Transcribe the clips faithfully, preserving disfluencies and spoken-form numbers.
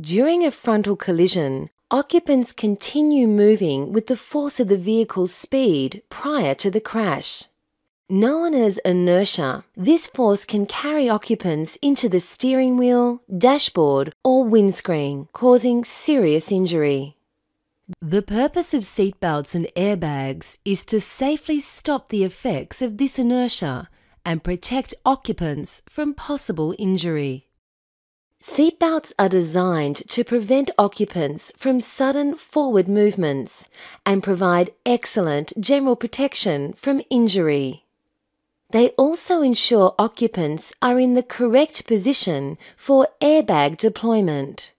During a frontal collision, occupants continue moving with the force of the vehicle's speed prior to the crash. Known as inertia, this force can carry occupants into the steering wheel, dashboard, or windscreen, causing serious injury. The purpose of seatbelts and airbags is to safely stop the effects of this inertia and protect occupants from possible injury. Seatbelts are designed to prevent occupants from sudden forward movements and provide excellent general protection from injury. They also ensure occupants are in the correct position for airbag deployment.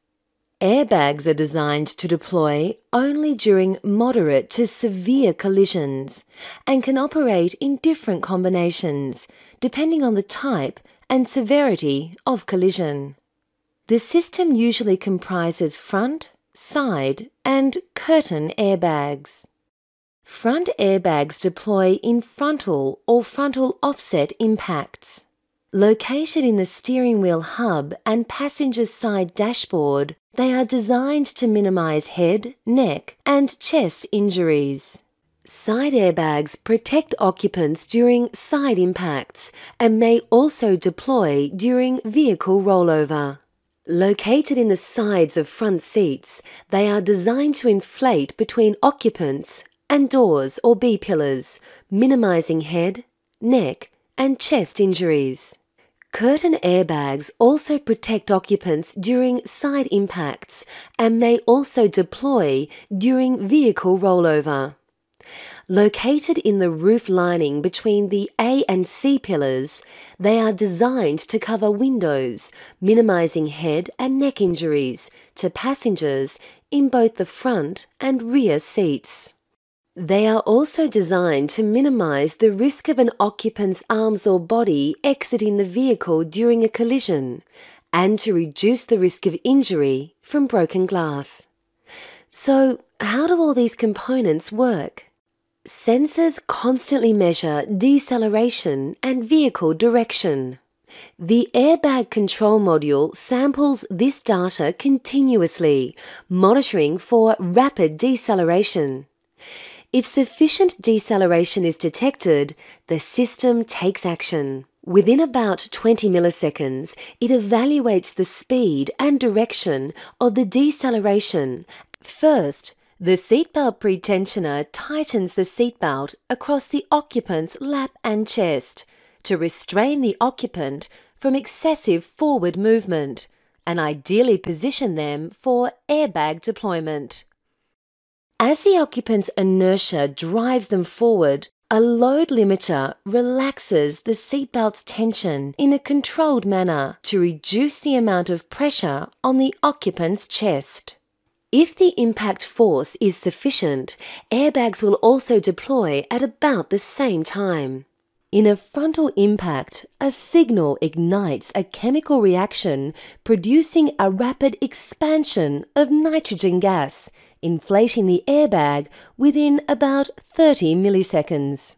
Airbags are designed to deploy only during moderate to severe collisions and can operate in different combinations depending on the type and severity of collision. The system usually comprises front, side, and curtain airbags. Front airbags deploy in frontal or frontal offset impacts. Located in the steering wheel hub and passenger side dashboard, they are designed to minimize head, neck, and chest injuries. Side airbags protect occupants during side impacts and may also deploy during vehicle rollover. Located in the sides of front seats, they are designed to inflate between occupants and doors or B-pillars, minimizing head, neck, and chest injuries. Curtain airbags also protect occupants during side impacts and may also deploy during vehicle rollover. Located in the roof lining between the A and C pillars, they are designed to cover windows, minimizing head and neck injuries to passengers in both the front and rear seats. They are also designed to minimize the risk of an occupant's arms or body exiting the vehicle during a collision and to reduce the risk of injury from broken glass. So, how do all these components work? Sensors constantly measure deceleration and vehicle direction. The airbag control module samples this data continuously, monitoring for rapid deceleration. If sufficient deceleration is detected, the system takes action. Within about twenty milliseconds, it evaluates the speed and direction of the deceleration. First, the seatbelt pretensioner tightens the seatbelt across the occupant's lap and chest to restrain the occupant from excessive forward movement and ideally position them for airbag deployment. As the occupant's inertia drives them forward, a load limiter relaxes the seatbelt's tension in a controlled manner to reduce the amount of pressure on the occupant's chest. If the impact force is sufficient, airbags will also deploy at about the same time. In a frontal impact, a signal ignites a chemical reaction producing a rapid expansion of nitrogen gas, inflating the airbag within about thirty milliseconds.